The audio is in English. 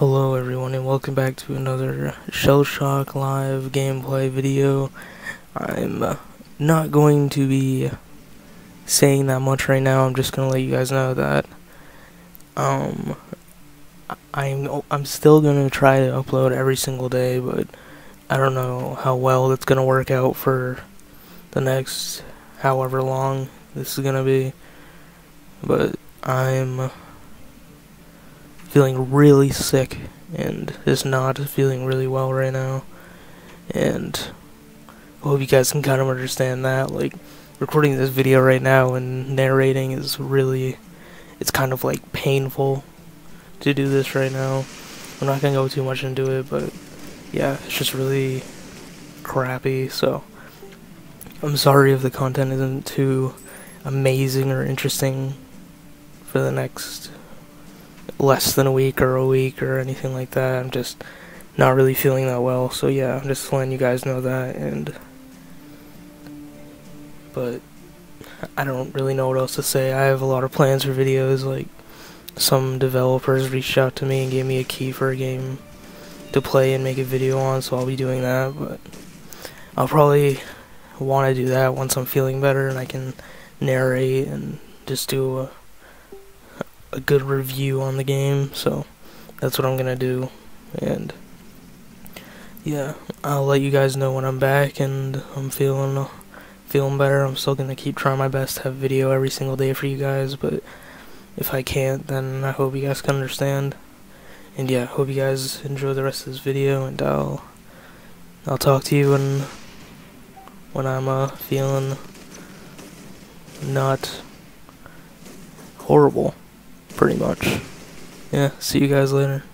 Hello everyone and welcome back to another Shellshock live gameplay video. I'm not going to be saying that much right now. I'm just gonna let you guys know that I'm still gonna try to upload every single day, but I don't know how well that's gonna work out for the next however long this is gonna be. But I'm feeling really sick and just not feeling really well right now, and I hope you guys can kind of understand that. Like, recording this video right now and narrating is really, it's kind of like painful to do this right now. I'm not gonna go too much into it, but yeah, it's just really crappy, so I'm sorry if the content isn't too amazing or interesting for the next less than a week or anything like that. I'm just not really feeling that well, so yeah, I'm just letting you guys know that. And but I don't really know what else to say. I have a lot of plans for videos. Like, some developers reached out to me and gave me a key for a game to play and make a video on, so I'll be doing that. But I'll probably want to do that once I'm feeling better and I can narrate and just do a good review on the game. So that's what I'm gonna do, and yeah, I'll let you guys know when I'm back and I'm feeling better. I'm still gonna keep trying my best to have video every single day for you guys, but if I can't, then I hope you guys can understand. And yeah, hope you guys enjoy the rest of this video, and I'll talk to you when I'm feeling not horrible. Pretty much. Yeah, see you guys later.